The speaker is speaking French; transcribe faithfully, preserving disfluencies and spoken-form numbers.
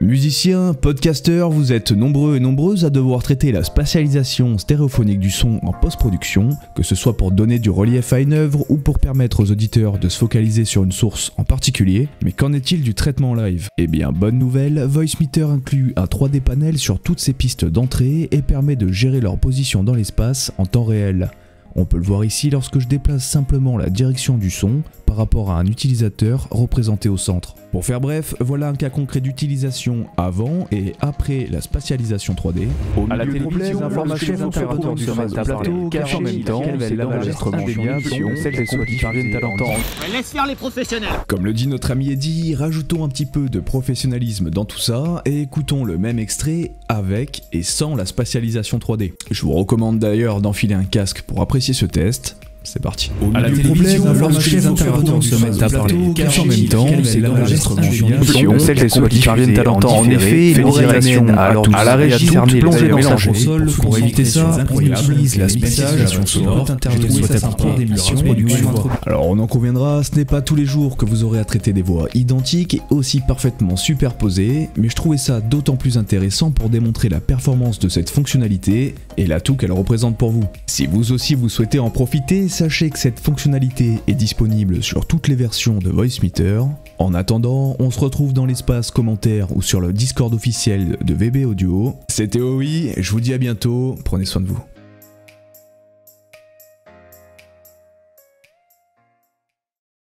Musiciens, podcasteurs, vous êtes nombreux et nombreuses à devoir traiter la spatialisation stéréophonique du son en post-production, que ce soit pour donner du relief à une œuvre ou pour permettre aux auditeurs de se focaliser sur une source en particulier, mais qu'en est-il du traitement live? Eh bien, bonne nouvelle, VoiceMeter inclut un trois D panel sur toutes ses pistes d'entrée et permet de gérer leur position dans l'espace en temps réel. On peut le voir ici lorsque je déplace simplement la direction du son par rapport à un utilisateur représenté au centre. Pour faire bref, voilà un cas concret d'utilisation avant et après la spatialisation trois D. Au à la télévision, les informations sont interrompues sur un plateau cachées en même temps, c'est l'enregistrement d'émission, celles et ceux qui parviennent à l'entendre. Laisse faire les professionnels. Comme le dit notre ami Eddy, rajoutons un petit peu de professionnalisme dans tout ça et écoutons le même extrait avec et sans la spatialisation trois D. Je vous recommande d'ailleurs d'enfiler un casque pour apprécier ce test. C'est parti. À la télévision, lorsque les intervenants se mettent à parler, cachent en même temps, c'est l'enregistrement d'une émission, celles et ceux qui parviennent à l'entendre. En effet, l'oreille amène à la régie cerner les éléments dans sa console. Pour éviter ça, on utilise la spécialisation sonore, qui soit appliquée à l'émission production. Alors on en conviendra, ce n'est pas tous les jours que vous aurez à traiter des voix identiques et aussi parfaitement superposées, mais je trouvais ça d'autant plus intéressant pour démontrer la performance de cette fonctionnalité et l'atout qu'elle représente pour vous. Si vous aussi vous souhaitez en profiter, sachez que cette fonctionnalité est disponible sur toutes les versions de VoiceMeter. En attendant, on se retrouve dans l'espace commentaire ou sur le Discord officiel de V B Audio. C'était Owi, je vous dis à bientôt, prenez soin de vous.